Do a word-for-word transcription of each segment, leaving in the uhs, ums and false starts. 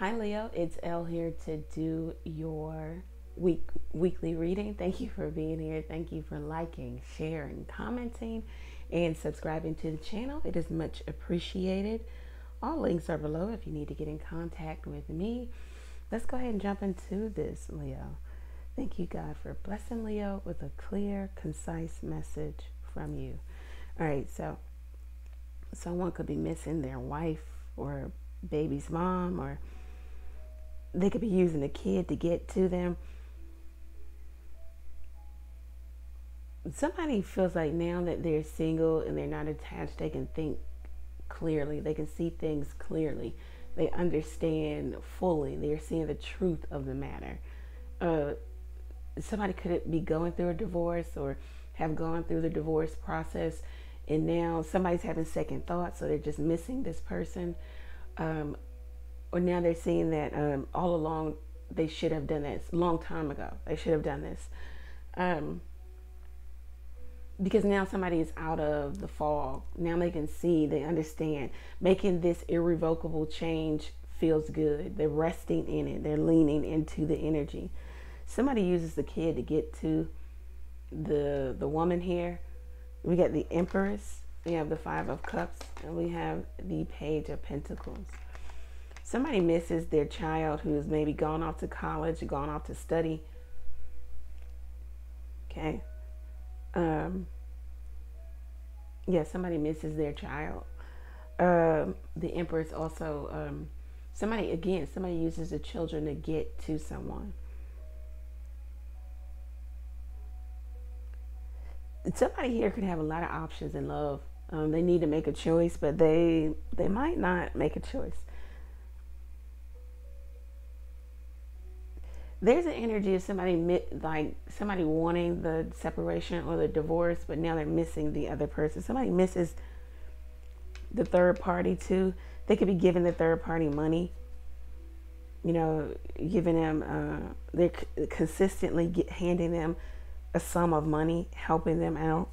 Hi Leo, it's Elle here to do your week weekly reading. Thank you for being here. Thank you for liking, sharing, commenting, and subscribing to the channel. It is much appreciated. All links are below if you need to get in contact with me. Let's go ahead and jump into this, Leo. Thank you, God, for blessing Leo with a clear, concise message from you. All right, so someone could be missing their wife or baby's mom, or they could be using a kid to get to them. Somebody feels like now that they're single and they're not attached, they can think clearly. They can see things clearly. They understand fully. They're seeing the truth of the matter. Uh, somebody could be going through a divorce or have gone through the divorce process, and now somebody's having second thoughts, so they're just missing this person. Um, Or now they're seeing that um, all along they should have done this long time ago. They should have done this. Um, because now somebody is out of the fog. Now they can see, they understand. Making this irrevocable change feels good. They're resting in it. They're leaning into the energy. Somebody uses the kid to get to the, the woman here. We got the Empress. We have the Five of Cups. And we have the Page of Pentacles. Somebody misses their child who's maybe gone off to college, gone off to study. Okay. Um, yeah, somebody misses their child. Um, the Empress also, um, somebody, again, somebody uses the children to get to someone. Somebody here could have a lot of options in love. Um, they need to make a choice, but they, they might not make a choice. There's an energy of somebody like somebody wanting the separation or the divorce, but now they're missing the other person. Somebody misses the third party too. They could be giving the third party money, you know, giving them, uh, they're consistently get, handing them a sum of money, helping them out.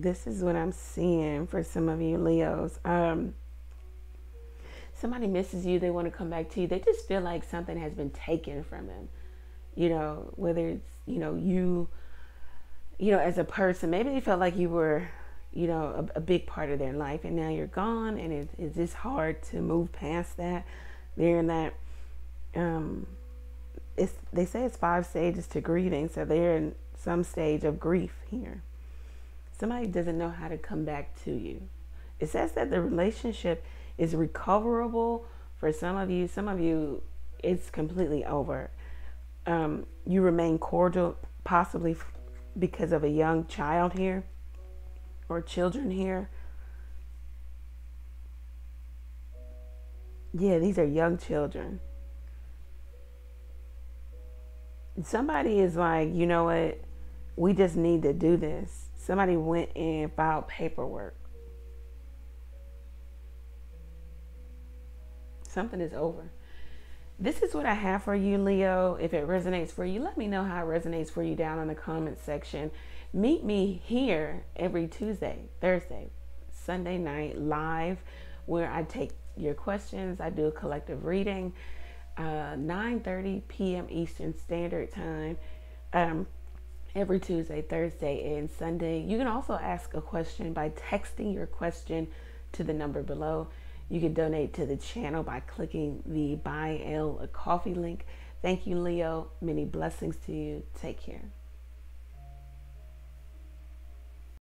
This is what I'm seeing for some of you Leos. Um, somebody misses you. They want to come back to you. They just feel like something has been taken from them. You know, whether it's, you know, you, you know, as a person, maybe they felt like you were, you know, a, a big part of their life, and now you're gone, and it, it's just hard to move past that. They're in that, um, it's, they say it's five stages to grieving. So they're in some stage of grief here. Somebody doesn't know how to come back to you. It says that the relationship is recoverable for some of you. Some of you, it's completely over. Um, you remain cordial, possibly because of a young child here or children here. Yeah, these are young children. Somebody is like, you know what? We just need to do this. Somebody went and filed paperwork. Something is over. This is what I have for you, Leo. If it resonates for you, let me know how it resonates for you down in the comments section. Meet me here every Tuesday, Thursday, Sunday night live, where I take your questions. I do a collective reading, uh, nine thirty p m Eastern Standard Time. Um, Every Tuesday, Thursday, and Sunday. You can also ask a question by texting your question to the number below. You can donate to the channel by clicking the Buy Elle a Coffee link. Thank you, Leo. Many blessings to you. Take care.